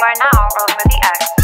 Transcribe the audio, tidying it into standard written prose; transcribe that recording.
You are now on with the X.